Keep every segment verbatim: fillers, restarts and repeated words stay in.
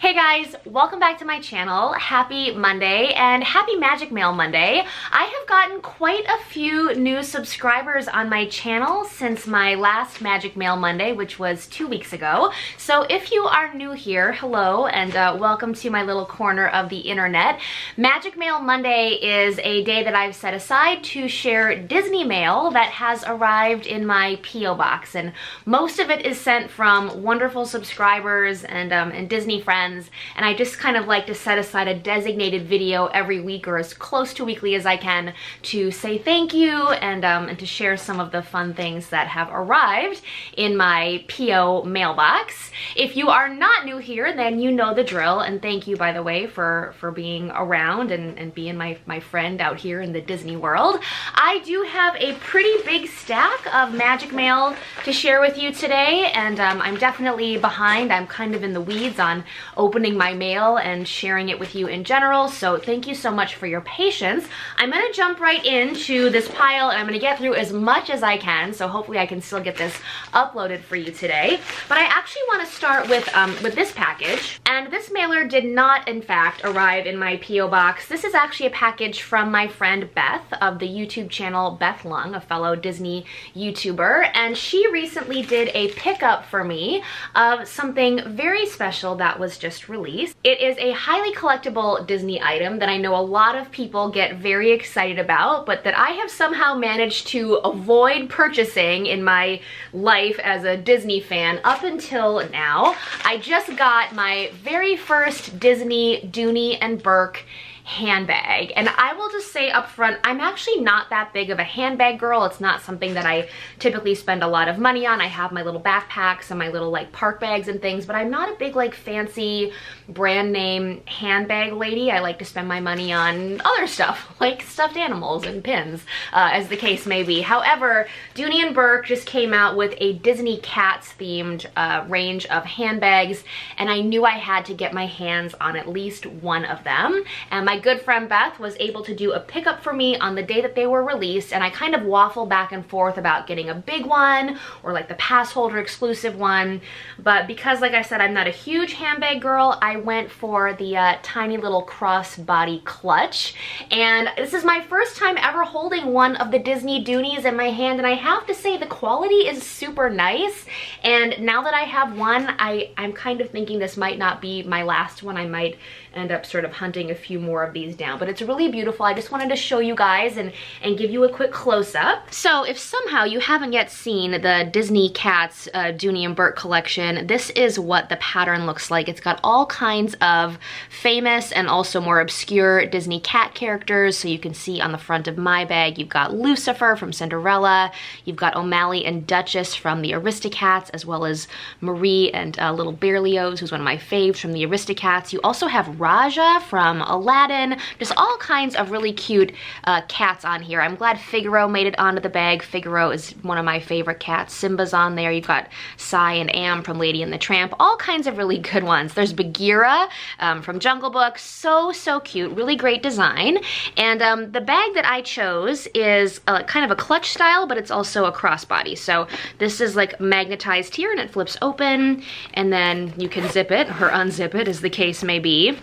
Hey guys, welcome back to my channel. Happy Monday and happy Magic Mail Monday. I have gotten quite a few new subscribers on my channel since my last Magic Mail Monday, which was two weeks ago. So if you are new here, hello and uh, welcome to my little corner of the internet. Magic Mail Monday is a day that I've set aside to share Disney mail that has arrived in my P O box, and most of it is sent from wonderful subscribers and, um, and Disney friends. And I just kind of like to set aside a designated video every week, or as close to weekly as I can, to say thank you and, um, and to share some of the fun things that have arrived in my P O mailbox. If you are not new here, then you know the drill, and thank you, by the way, for, for being around and, and being my, my friend out here in the Disney world. I do have a pretty big stack of magic mail to share with you today, and um, I'm definitely behind. I'm kind of in the weeds on opening my mail and sharing it with you in general, so thank you so much for your patience. I'm gonna jump right into this pile and I'm gonna get through as much as I can, so hopefully I can still get this uploaded for you today. But I actually want to start with um, with this package, and this mailer did not in fact arrive in my P O box. This is actually a package from my friend Beth of the YouTube channel Beth Leung, a fellow Disney YouTuber, and she recently did a pickup for me of something very special that was just released. It is a highly collectible Disney item that I know a lot of people get very excited about, but that I have somehow managed to avoid purchasing in my life as a Disney fan up until now. I just got my very first Disney Dooney and Bourke handbag, and I will just say up front, I'm actually not that big of a handbag girl. It's not something that I typically spend a lot of money on. I have my little backpacks and my little like park bags and things, but I'm not a big like fancy brand name handbag lady. I like to spend my money on other stuff like stuffed animals and pins, uh, as the case may be. However, Dooney and Bourke just came out with a Disney Cats themed uh, range of handbags, and I knew I had to get my hands on at least one of them, and my My good friend Beth was able to do a pickup for me on the day that they were released, and I kind of waffle back and forth about getting a big one or like the pass holder exclusive one, but because like I said, I'm not a huge handbag girl, I went for the uh, tiny little crossbody clutch. And this is my first time ever holding one of the Disney Doonies in my hand, and I have to say the quality is super nice, and now that I have one, I, I'm kind of thinking this might not be my last one. I might end up sort of hunting a few more of these down, but it's really beautiful. I just wanted to show you guys and and give you a quick close-up. So if somehow you haven't yet seen the Disney Cats uh, Dooney and Bourke collection, this is what the pattern looks like. It's got all kinds of famous and also more obscure Disney cat characters. So you can see on the front of my bag, you've got Lucifer from Cinderella, you've got O'Malley and Duchess from the Aristocats, as well as Marie and uh, Little Berlioz, who's one of my faves from the Aristocats. You also have Raja from Aladdin. Just all kinds of really cute uh, cats on here. I'm glad Figaro made it onto the bag. Figaro is one of my favorite cats. Simba's on there. You've got Sai and Am from Lady and the Tramp. All kinds of really good ones. There's Bagheera um, from Jungle Book. So, so cute. Really great design. And um, the bag that I chose is a, kind of a clutch style, but it's also a crossbody. So this is like magnetized here and it flips open, and then you can zip it or unzip it as the case may be.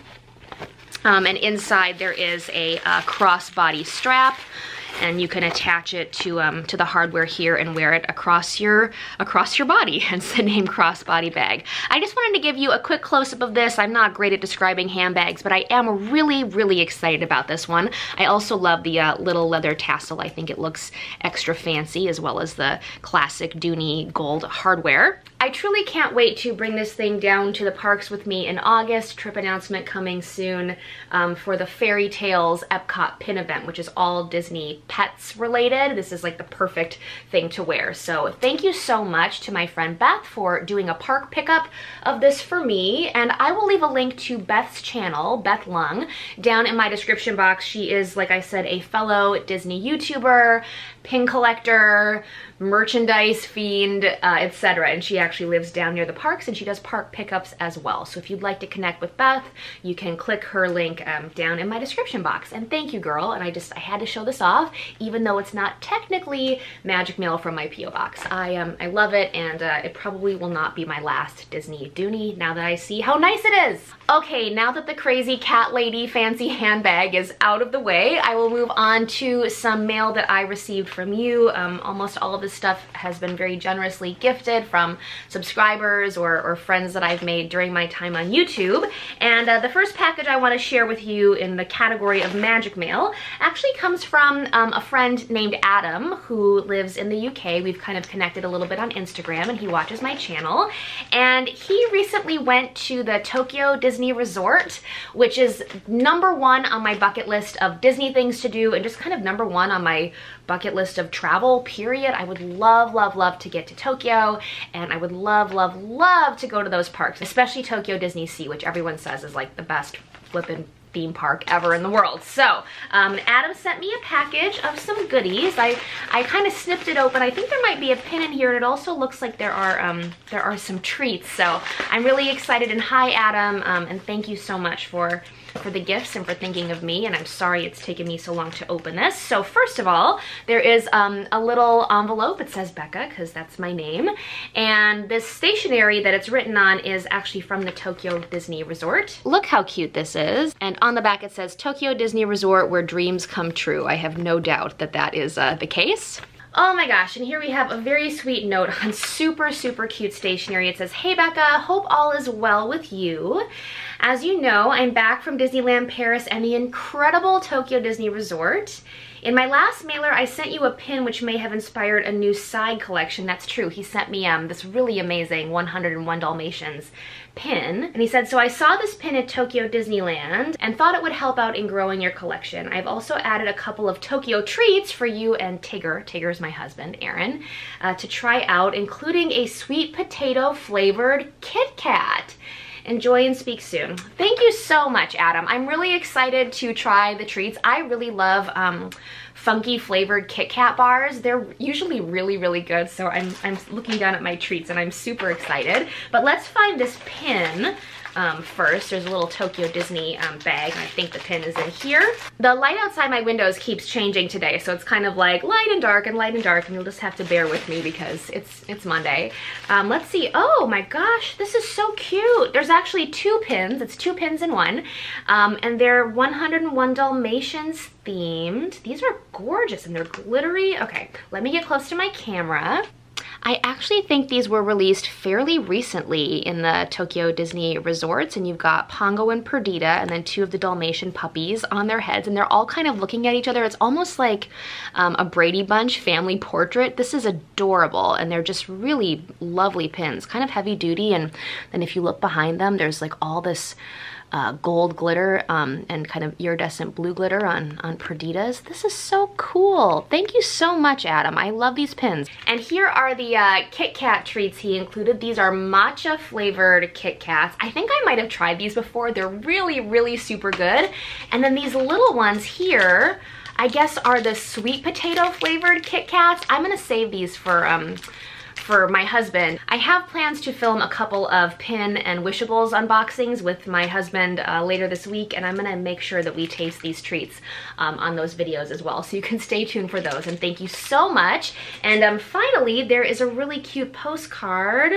Um, and inside there is a uh, crossbody strap, and you can attach it to um, to the hardware here and wear it across your across your body, hence the name crossbody bag. I just wanted to give you a quick close-up of this. I'm not great at describing handbags, but I am really, really excited about this one. I also love the uh, little leather tassel. I think it looks extra fancy, as well as the classic Dooney gold hardware. I truly can't wait to bring this thing down to the parks with me in August. Trip announcement coming soon um, for the Fairy Tales Epcot pin event, which is all Disney pets related. This is like the perfect thing to wear. So thank you so much to my friend Beth for doing a park pickup of this for me, and I will leave a link to Beth's channel, Beth Leung, down in my description box. She is, like I said, a fellow Disney YouTuber, pin collector, merchandise fiend, uh, et cetera, and she actually lives down near the parks, and she does park pickups as well. So if you'd like to connect with Beth, you can click her link um, down in my description box. And thank you, girl. And I just, I had to show this off, even though it's not technically magic mail from my P O box. I um, I love it, and uh, it probably will not be my last Disney Dooney now that I see how nice it is. Okay, now that the crazy cat lady fancy handbag is out of the way, I will move on to some mail that I received from you. Um, almost all of this stuff has been very generously gifted from subscribers or, or friends that I've made during my time on YouTube. And uh, the first package I want to share with you in the category of magic mail actually comes from um, a friend named Adam, who lives in the U K. We've kind of connected a little bit on Instagram, and he watches my channel. And he recently went to the Tokyo Disney Resort, which is number one on my bucket list of Disney things to do, and just kind of number one on my bucket list of travel, period. I would love, love, love to get to Tokyo, and I would love, love, love to go to those parks, especially Tokyo DisneySea, which everyone says is like the best flippin' theme park ever in the world. So um, Adam sent me a package of some goodies. I, I kind of snipped it open. I think there might be a pin in here, and it also looks like there are um, there are some treats. So I'm really excited, and hi Adam, um, and thank you so much for for the gifts and for thinking of me, and I'm sorry it's taken me so long to open this. So first of all, there is um, a little envelope. It says Becca, because that's my name, and this stationery that it's written on is actually from the Tokyo Disney Resort. Look how cute this is, and on the back it says, Tokyo Disney Resort, where dreams come true. I have no doubt that that is uh, the case. Oh my gosh, and here we have a very sweet note on super, super cute stationery. It says, hey Becca, hope all is well with you. As you know, I'm back from Disneyland Paris and the incredible Tokyo Disney Resort. In my last mailer, I sent you a pin which may have inspired a new side collection. That's true. He sent me um, this really amazing one hundred and one Dalmatians pin. And he said, so I saw this pin at Tokyo Disneyland and thought it would help out in growing your collection. I've also added a couple of Tokyo treats for you and Tigger, Tigger's my husband, Aaron, uh, to try out, including a sweet potato flavored Kit Kat. Enjoy and speak soon. Thank you so much, Adam. I'm really excited to try the treats. I really love um, funky flavored Kit Kat bars. They're usually really, really good, so I'm, I'm looking down at my treats and I'm super excited. But let's find this pin um, first. There's a little Tokyo Disney um, bag, and I think the pin is in here. The light outside my windows keeps changing today, so it's kind of like light and dark and light and dark, and you'll just have to bear with me because it's, it's Monday. Um, let's see. Oh my gosh, this is so cute. There's actually two pins. It's two pins in one, um, and they're one hundred and one Dalmatians themed. These are gorgeous, and they're glittery. Okay, let me get close to my camera. I actually think these were released fairly recently in the Tokyo Disney Resorts, and you've got Pongo and Perdita, and then two of the Dalmatian puppies on their heads, and they're all kind of looking at each other. It's almost like um, a Brady Bunch family portrait. This is adorable, and they're just really lovely pins, kind of heavy duty, and then if you look behind them, there's like all this Uh, gold glitter um, and kind of iridescent blue glitter on, on Perdita's. This is so cool. Thank you so much, Adam. I love these pins. And here are the uh, Kit Kat treats he included. These are matcha flavored Kit Kats. I think I might have tried these before. They're really, really super good. And then these little ones here, I guess, are the sweet potato flavored Kit Kats. I'm gonna save these for um, for my husband. I have plans to film a couple of pin and wishables unboxings with my husband uh, later this week, and I'm gonna make sure that we taste these treats um, on those videos as well, so you can stay tuned for those. And thank you so much. And um, finally, there is a really cute postcard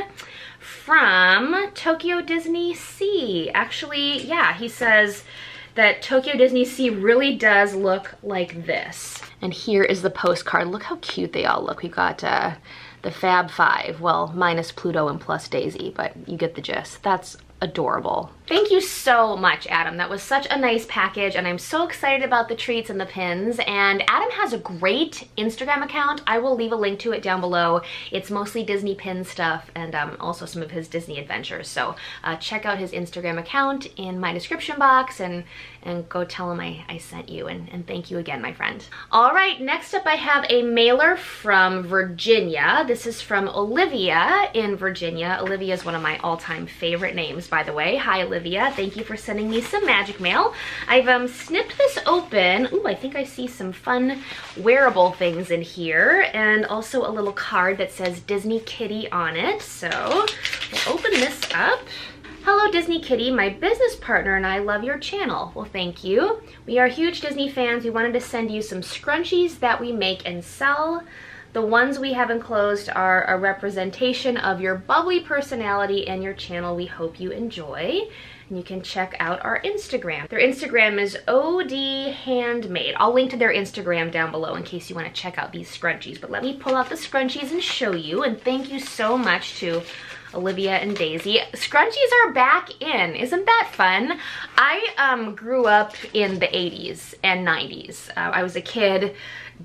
from Tokyo DisneySea. Actually, yeah, he says that Tokyo DisneySea really does look like this. And here is the postcard. Look how cute they all look. We've got uh, the Fab Five, well, minus Pluto and plus Daisy, but you get the gist. That's adorable. Thank you so much, Adam. That was such a nice package, and I'm so excited about the treats and the pins. And Adam has a great Instagram account. I will leave a link to it down below. It's mostly Disney pin stuff, and um, also some of his Disney adventures. So uh, check out his Instagram account in my description box, and and go tell him I, I sent you, and, and thank you again, my friend. All right, next up I have a mailer from Virginia. This is from Olivia in Virginia. Olivia is one of my all-time favorite names, by the way. Hi, Olivia. Olivia. Thank you for sending me some magic mail. I've um, snipped this open. Ooh, I think I see some fun wearable things in here, and also a little card that says Disney Kitty on it. So we'll open this up. Hello Disney Kitty, my business partner and I love your channel. Well, thank you. We are huge Disney fans. We wanted to send you some scrunchies that we make and sell. The ones we have enclosed are a representation of your bubbly personality and your channel. We hope you enjoy. And you can check out our Instagram. Their Instagram is odhandmade. I'll link to their Instagram down below in case you want to check out these scrunchies. But let me pull out the scrunchies and show you. And thank you so much to Olivia and Daisy. Scrunchies are back in. Isn't that fun? I um, grew up in the eighties and nineties. Uh, I was a kid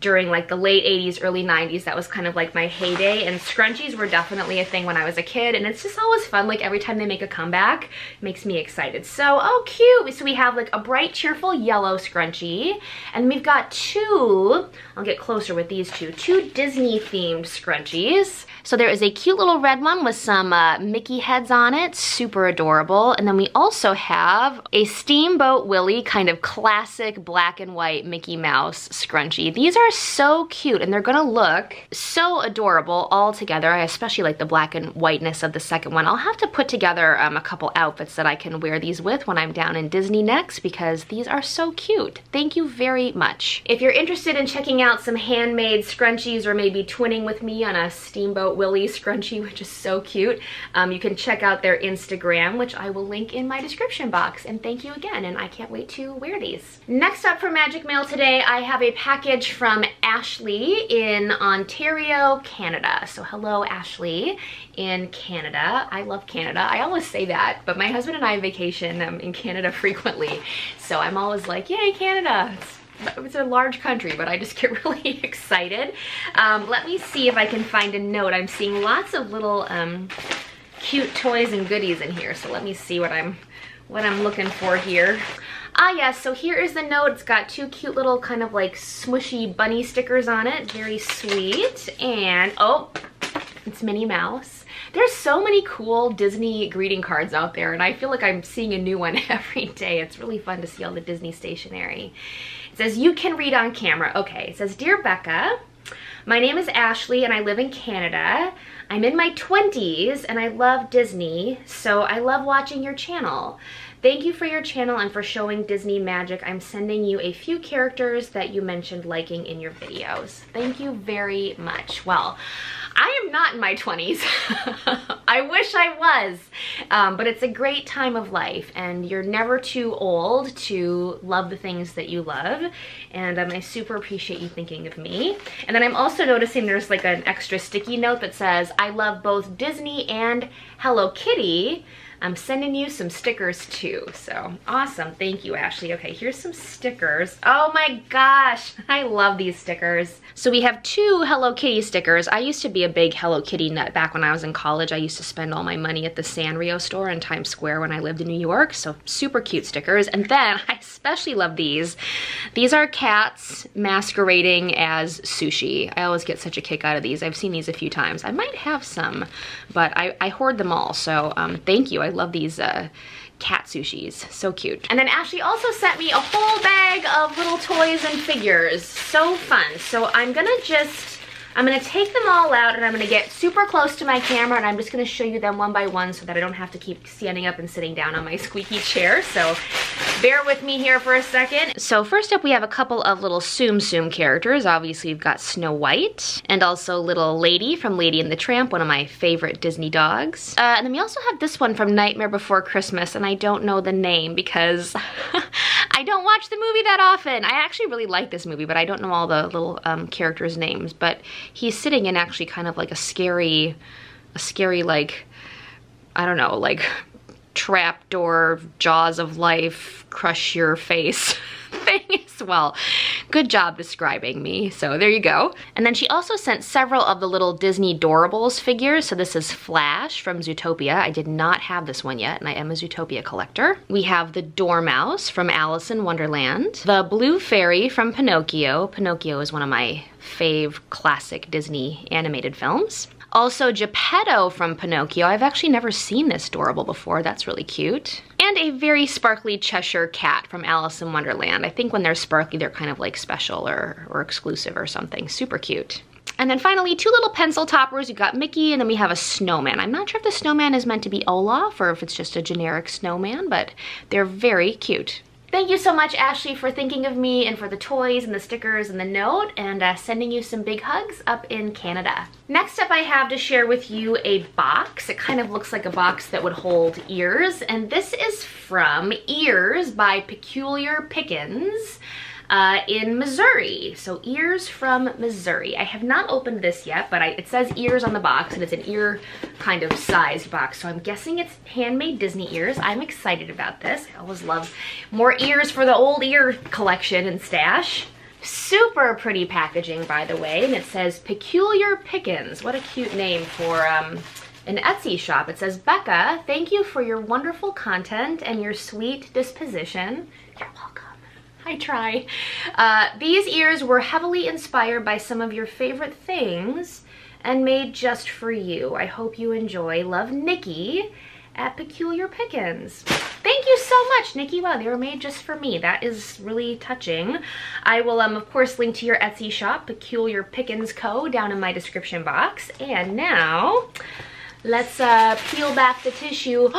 during like the late eighties, early nineties. That was kind of like my heyday, and scrunchies were definitely a thing when I was a kid, and it's just always fun. Like every time they make a comeback, it makes me excited. So, oh cute. So we have like a bright, cheerful yellow scrunchie, and we've got two, I'll get closer with these two, two Disney themed scrunchies. So there is a cute little red one with some uh, Mickey heads on it, super adorable. And then we also have a Steamboat Willie kind of classic black and white Mickey Mouse scrunchie. These are are so cute, and they're gonna look so adorable all together. I especially like the black and whiteness of the second one. I'll have to put together um, a couple outfits that I can wear these with when I'm down in Disney next, because these are so cute. Thank you very much. If you're interested in checking out some handmade scrunchies, or maybe twinning with me on a Steamboat Willie scrunchie, which is so cute, um, you can check out their Instagram, which I will link in my description box. And thank you again, and I can't wait to wear these. Next up for magic mail today, I have a package from From Ashley in Ontario, Canada. So hello Ashley in Canada. I love Canada. I always say that, but my husband and I vacation um, in Canada frequently. So I'm always like, yay Canada. It's It's a large country, but I just get really excited. Um, let me see if I can find a note. I'm seeing lots of little um, cute toys and goodies in here. So let me see what I'm, what I'm looking for here. Ah yes, so here is the note. It's got two cute little kind of like smushy bunny stickers on it. Very sweet. And oh, it's Minnie Mouse. There's so many cool Disney greeting cards out there, and I feel like I'm seeing a new one every day. It's really fun to see all the Disney stationery. It says, you can read on camera. Okay, it says, dear Becca, my name is Ashley and I live in Canada. I'm in my twenties and I love Disney, so I love watching your channel. Thank you for your channel and for showing Disney magic. I'm sending you a few characters that you mentioned liking in your videos. Thank you very much. Well, I am not in my twenties. I wish I was, um, but it's a great time of life, and you're never too old to love the things that you love, and um, I super appreciate you thinking of me. And then I'm also noticing there's like an extra sticky note that says, I love both Disney and Hello Kitty. I'm sending you some stickers too. So awesome. Thank you, Ashley. Okay, here's some stickers. Oh my gosh, I love these stickers. So we have two Hello Kitty stickers. I used to be a big Hello Kitty nut back when I was in college. I used to spend all my money at the Sanrio store in Times Square when I lived in New York. So super cute stickers. And then I especially love these. These are cats masquerading as sushi. I always get such a kick out of these. I've seen these a few times. I might have some, but I, I hoard them all. So um, thank you. I love these uh, cat sushis, so cute. And then Ashley also sent me a whole bag of little toys and figures, so fun. So I'm gonna just, I'm gonna take them all out and I'm gonna get super close to my camera and I'm just gonna show you them one by one so that I don't have to keep standing up and sitting down on my squeaky chair, so bear with me here for a second. So first up we have a couple of little Tsum Tsum characters. Obviously we've got Snow White and also Little Lady from Lady and the Tramp, one of my favorite Disney dogs. Uh, and then we also have this one from Nightmare Before Christmas, and I don't know the name because I don't watch the movie that often. I actually really like this movie, but I don't know all the little um, characters' names. But he's sitting in actually kind of like a scary, a scary like, I don't know, like trapdoor, jaws of life, crush your face thing as well. Good job describing me, so there you go. And then she also sent several of the little Disney Dorables figures. So this is Flash from Zootopia. I did not have this one yet, and I am a Zootopia collector. We have the Dormouse from Alice in Wonderland, the Blue Fairy from Pinocchio. Pinocchio is one of my fave classic Disney animated films. Also Geppetto from Pinocchio. I've actually never seen this Dorable before. That's really cute. and a very sparkly Cheshire cat from Alice in Wonderland. I think when they're sparkly, they're kind of like special or, or exclusive or something. Super cute. And then finally, two little pencil toppers. You got Mickey, and then we have a snowman. I'm not sure if the snowman is meant to be Olaf or if it's just a generic snowman, but they're very cute. Thank you so much, Ashley, for thinking of me and for the toys and the stickers and the note, and uh, sending you some big hugs up in Canada. Next up, I have to share with you a box. It kind of looks like a box that would hold ears, and this is from Ears by Peculiar Pickins uh, in Missouri. So Ears from Missouri. I have not opened this yet, but I, it says ears on the box, and it's an ear kind of sized box, so I'm guessing it's handmade Disney ears. I'm excited about this. I always love more ears for the old ear collection and stash. Super pretty packaging, by the way, and it says Peculiar Pickins. What a cute name for um, an Etsy shop. It says, Becca, thank you for your wonderful content and your sweet disposition. You're welcome. I try. Uh, these ears were heavily inspired by some of your favorite things and made just for you. I hope you enjoy. Love, Nikki at Peculiar Pickins. Thank you so much, Nikki. Wow, they were made just for me. That is really touching. I will, um, of course, link to your Etsy shop, Peculiar Pickins Co, down in my description box. And now, let's uh, peel back the tissue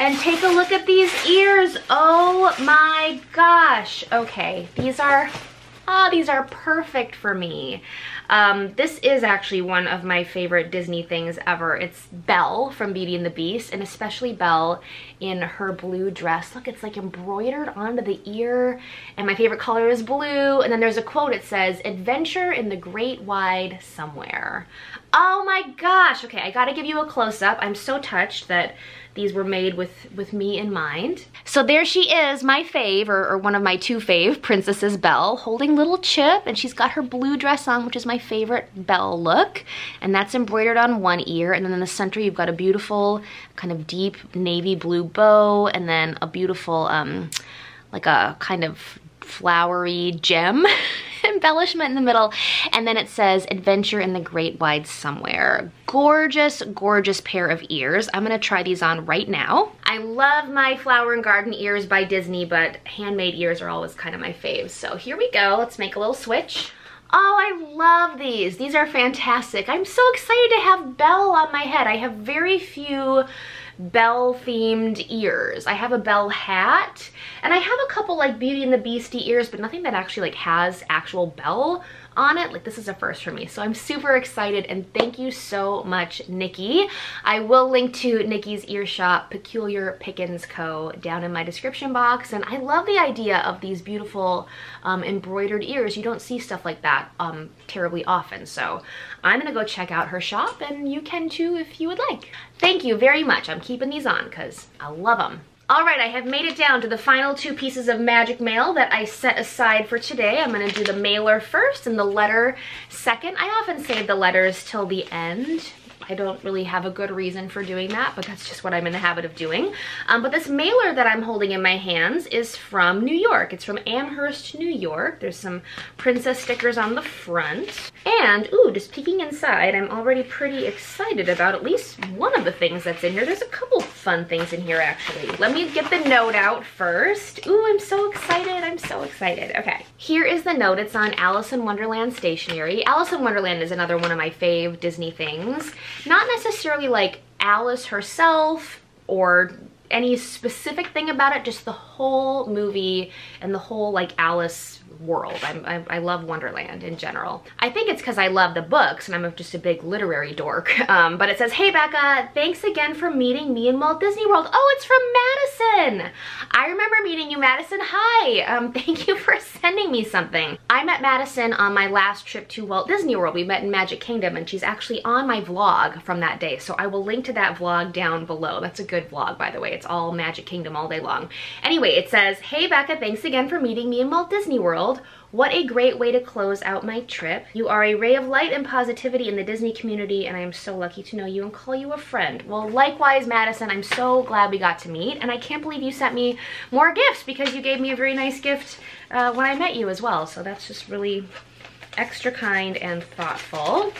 and take a look at these ears. Oh my gosh. Okay, these are, oh, these are perfect for me. Um, this is actually one of my favorite Disney things ever. It's Belle from Beauty and the Beast, and especially Belle in her blue dress. Look, it's like embroidered onto the ear, and my favorite color is blue. And then there's a quote, it says, "Adventure in the great wide somewhere." Oh my gosh. Okay, I gotta give you a close-up. I'm so touched that these were made with, with me in mind. So there she is, my fave, or, or one of my two fave princesses, Belle, holding little Chip, and she's got her blue dress on, which is my favorite Belle look, and that's embroidered on one ear, and then in the center you've got a beautiful kind of deep navy blue bow, and then a beautiful um, like a kind of flowery gem embellishment in the middle, and then it says "Adventure in the Great Wide Somewhere." Gorgeous, gorgeous pair of ears. I'm gonna try these on right now. I love my flower and garden ears by Disney, but handmade ears are always kind of my faves. So here we go, let's make a little switch. Oh, I love these. These are fantastic. I'm so excited to have Belle on my head. I have very few Belle-themed ears. I have a Belle hat, and I have a couple like Beauty and the Beastie ears, but nothing that actually like has actual Belle on it. Like, this is a first for me, so I'm super excited, and thank you so much, Nikki. I will link to Nikki's ear shop, Peculiar Pickins Co, down in my description box, and I love the idea of these beautiful um, embroidered ears. You don't see stuff like that um, terribly often, so I'm gonna go check out her shop, and you can too if you would like. Thank you very much. I'm keeping these on because I love them. All right, I have made it down to the final two pieces of magic mail that I set aside for today. I'm gonna do the mailer first and the letter second. I often save the letters till the end. I don't really have a good reason for doing that, but that's just what I'm in the habit of doing. Um, but this mailer that I'm holding in my hands is from New York. It's from Amherst, New York. There's some princess stickers on the front. And, ooh, just peeking inside, I'm already pretty excited about at least one of the things that's in here. There's a couple fun things in here, actually. Let me get the note out first. Ooh, I'm so excited. I'm so excited. Okay. Here is the note. It's on Alice in Wonderland stationery. Alice in Wonderland is another one of my fave Disney things. Not necessarily like Alice herself or any specific thing about it, just the whole movie and the whole like Alice world. I'm, I, I love Wonderland in general. I think it's because I love the books and I'm just a big literary dork. Um, but it says, "Hey Becca, thanks again for meeting me in Walt Disney World." Oh, it's from Madison. I remember meeting you, Madison. Hi, um, thank you for sending me something. I met Madison on my last trip to Walt Disney World. We met in Magic Kingdom, and she's actually on my vlog from that day. So I will link to that vlog down below. That's a good vlog, by the way. It's all Magic Kingdom all day long. Anyway, it says, "Hey Becca, thanks again for meeting me in Walt Disney World. What a great way to close out my trip. You are a ray of light and positivity in the Disney community, and I am so lucky to know you and call you a friend." Well, likewise, Madison, I'm so glad we got to meet, and I can't believe you sent me more gifts because you gave me a very nice gift uh, when I met you as well, so that's just really extra kind and thoughtful.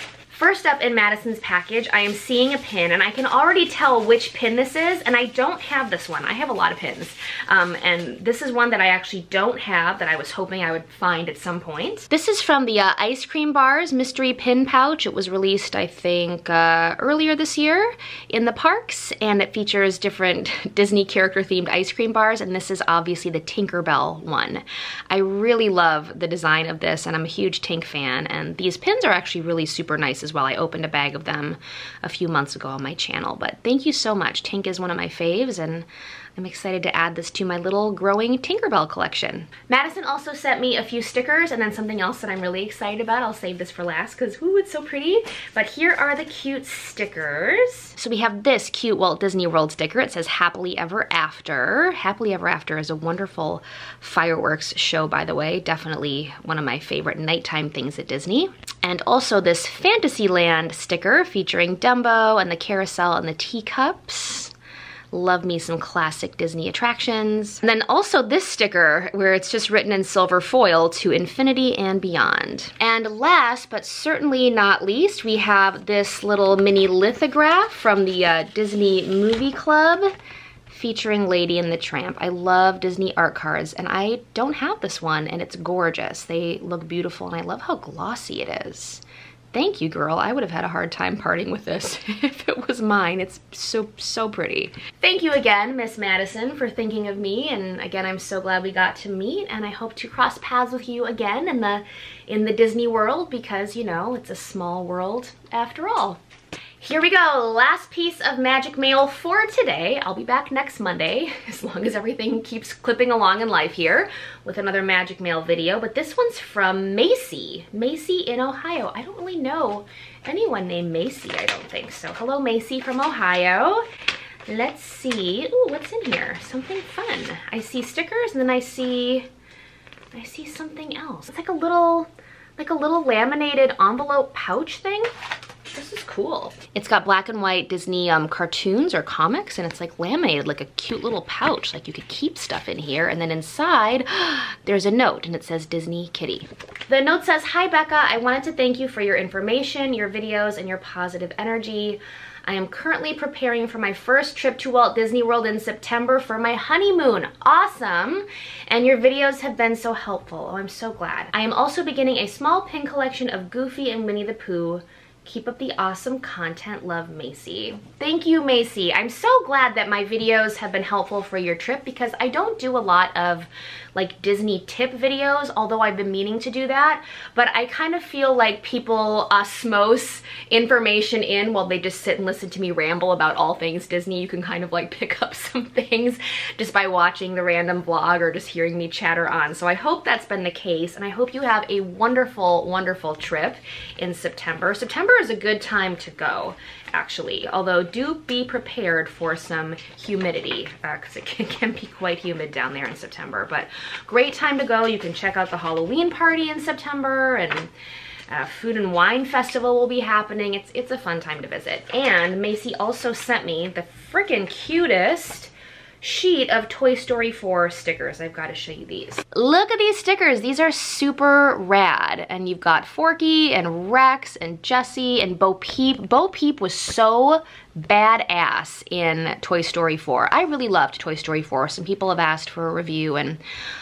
First up in Madison's package, I am seeing a pin, and I can already tell which pin this is, and I don't have this one. I have a lot of pins, um, and this is one that I actually don't have that I was hoping I would find at some point. This is from the uh, Ice Cream Bars Mystery Pin Pouch. It was released, I think, uh, earlier this year in the parks, and it features different Disney character-themed ice cream bars, and this is obviously the Tinkerbell one. I really love the design of this, and I'm a huge Tink fan, and these pins are actually really super nice as well. I opened a bag of them a few months ago on my channel, but thank you so much. Tink is one of my faves, and I'm excited to add this to my little growing Tinkerbell collection. Madison also sent me a few stickers and then something else that I'm really excited about. I'll save this for last because, ooh, it's so pretty. But here are the cute stickers. So we have this cute Walt Disney World sticker. It says Happily Ever After. Happily Ever After is a wonderful fireworks show, by the way. Definitely one of my favorite nighttime things at Disney. And also this Fantasyland sticker featuring Dumbo and the carousel and the teacups. Love me some classic Disney attractions. And then also this sticker where it's just written in silver foil, to infinity and beyond. And last but certainly not least, we have this little mini lithograph from the uh, Disney Movie Club featuring Lady and the Tramp. I love Disney art cards, and I don't have this one, and it's gorgeous. They look beautiful, and I love how glossy it is. Thank you, girl. I would have had a hard time parting with this if it was mine. It's so, so pretty. Thank you again, Miss Madison, for thinking of me. And again, I'm so glad we got to meet, and I hope to cross paths with you again in the, in the Disney world, because, you know, it's a small world after all. Here we go, last piece of magic mail for today. I'll be back next Monday, as long as everything keeps clipping along in life here, with another magic mail video, but this one's from Macy. Macy in Ohio. I don't really know anyone named Macy, I don't think. So hello, Macy from Ohio. Let's see, ooh, what's in here? Something fun. I see stickers, and then I see, I see something else. It's like a little, like a little laminated envelope pouch thing. This is cool. It's got black and white Disney um, cartoons or comics, and it's like laminated, like a cute little pouch, like you could keep stuff in here. And then inside, there's a note, and it says Disney Kitty. The note says, "Hi Becca, I wanted to thank you for your information, your videos, and your positive energy. I am currently preparing for my first trip to Walt Disney World in September for my honeymoon." Awesome! "And your videos have been so helpful." Oh, I'm so glad. "I am also beginning a small pin collection of Goofy and Winnie the Pooh. Keep up the awesome content. Love, Macy." Thank you, Macy. I'm so glad that my videos have been helpful for your trip, because I don't do a lot of like Disney tip videos, although I've been meaning to do that, but I kind of feel like people osmose information in while they just sit and listen to me ramble about all things Disney. You can kind of like pick up some things just by watching the random vlog or just hearing me chatter on. So I hope that's been the case, and I hope you have a wonderful, wonderful trip in September. September is a good time to go, actually, although do be prepared for some humidity, because uh, it can, can be quite humid down there in September, but great time to go. You can check out the Halloween party in September, and uh, Food and Wine Festival will be happening. It's, it's a fun time to visit. And Macy also sent me the freaking cutest sheet of Toy Story four stickers. I've got to show you these. Look at these stickers. These are super rad. And you've got Forky and Rex and Jessie and Bo Peep. Bo Peep was so badass in Toy Story four. I really loved Toy Story four. Some people have asked for a review, and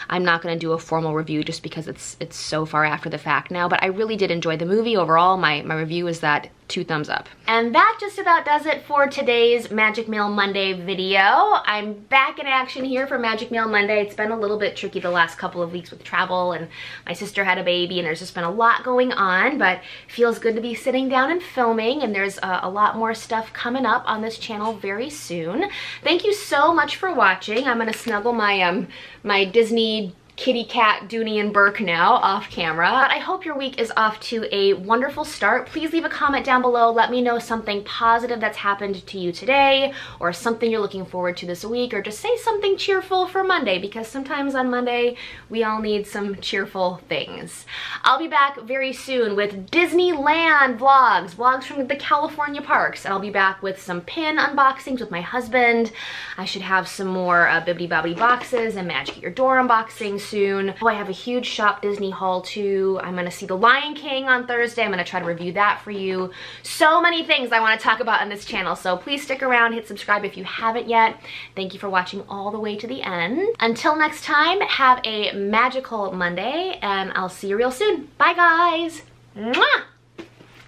I'm not going to do a formal review just because it's it's so far after the fact now, but I really did enjoy the movie overall. My, my review is that two thumbs up. And that just about does it for today's Magic Mail Monday video. I'm back in action here for Magic Mail Monday. It's been a little bit tricky the last couple of weeks with travel, and my sister had a baby, and there's just been a lot going on, but it feels good to be sitting down and filming, and there's a, a lot more stuff coming up on this channel very soon. Thank you so much for watching. I'm gonna snuggle my um my Disney kitty cat Dooney and Bourke now off camera. But I hope your week is off to a wonderful start. Please leave a comment down below. Let me know something positive that's happened to you today, or something you're looking forward to this week, or just say something cheerful for Monday, because sometimes on Monday we all need some cheerful things. I'll be back very soon with Disneyland vlogs, vlogs from the California parks, and I'll be back with some pin unboxings with my husband. I should have some more uh, Bibbidi Bobbidi boxes and Magic at Your Door unboxings soon. Oh, I have a huge shop Disney haul too. I'm gonna see The Lion King on Thursday. I'm gonna try to review that for you. So many things I wanna talk about on this channel, so please stick around, hit subscribe if you haven't yet. Thank you for watching all the way to the end. Until next time, have a magical Monday, and I'll see you real soon. Bye guys! Mwah!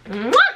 Mwah!